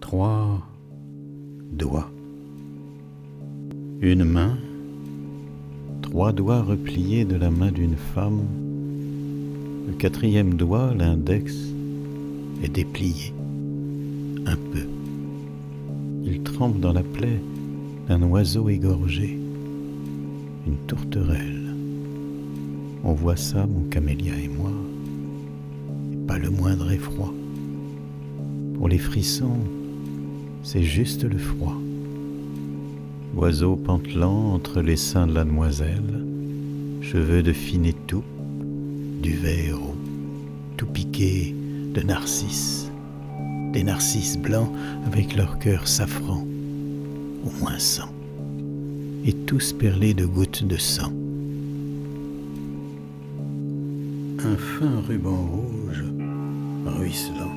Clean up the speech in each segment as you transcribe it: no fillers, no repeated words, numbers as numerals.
3 doigts. Une main, 3 doigts repliés de la main d'une femme. Le 4e doigt, l'index, est déplié, un peu. Il trempe dans la plaie d'un oiseau égorgé, une tourterelle. On voit ça, mon camélia et moi, et pas le moindre effroi. Pour les frissons, c'est juste le froid. Oiseau pantelant entre les seins de la demoiselle, cheveux de fine étoupe, duvet roux, tout piqué de narcisses, des narcisses blancs avec leur cœur safran, au moins 100, et tous perlés de gouttes de sang. Un fin ruban rouge ruisselant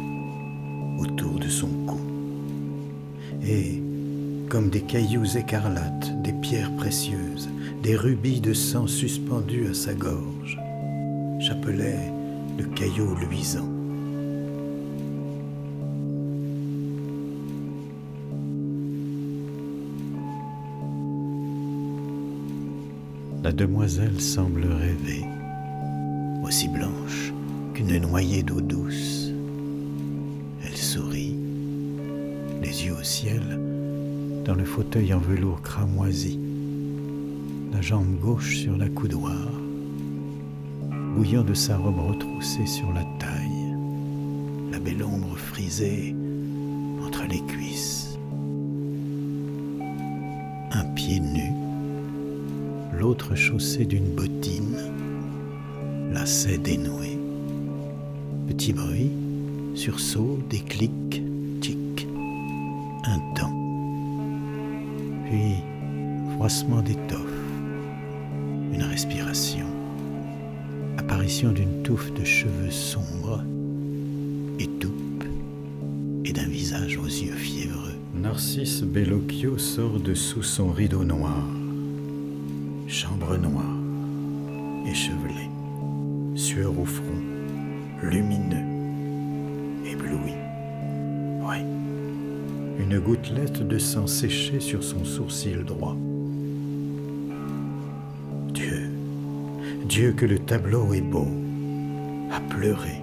autour de son cou, et comme des cailloux écarlates, des pierres précieuses, des rubis de sang suspendus à sa gorge, chapelet de cailloux luisants. La demoiselle semble rêver, aussi blanche qu'une noyée d'eau douce. Elle sourit, les yeux au ciel, dans le fauteuil en velours cramoisi, la jambe gauche sur la coudoir, bouillant de sa robe retroussée sur la taille, la belle ombre frisée entre les cuisses. Un pied nu, l'autre chaussée d'une bottine, lacet dénoué. Petit bruit, sursaut, des clics, tic, un temps. Puis, froissement d'étoffe, une respiration, apparition d'une touffe de cheveux sombres, étoupe, et d'un visage aux yeux fiévreux. Narcisse Bellocchio sort de sous son rideau noir. Chambre noire, échevelée, sueur au front, lumineux, ébloui. Oui, une gouttelette de sang séché sur son sourcil droit. Dieu, Dieu que le tableau est beau, à pleurer,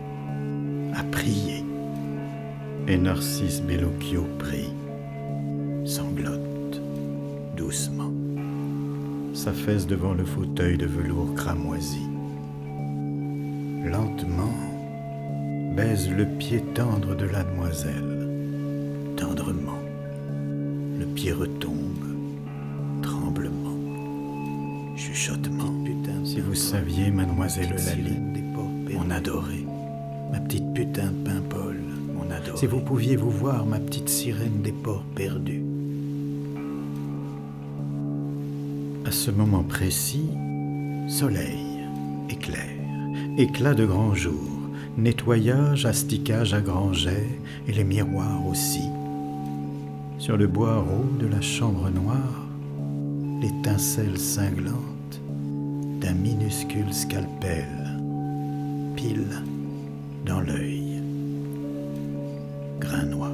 à prier. Et Narcisse Bellocchio prie, sanglote, doucement. S'affaisse devant le fauteuil de velours cramoisi. Lentement, baise le pied tendre de la demoiselle, tendrement. Le pied retombe, tremblement, chuchotement. Putain, si vous saviez, mademoiselle Laline, mon adorée, ma petite putain de Paimpol, mon adorée. Si vous pouviez vous voir, ma petite sirène des ports perdus. À ce moment précis, soleil, éclair, éclat de grand jour, nettoyage, astiquage à grands jets, et les miroirs aussi. Sur le boireau de la chambre noire, l'étincelle cinglante d'un minuscule scalpel, pile dans l'œil, grain noir.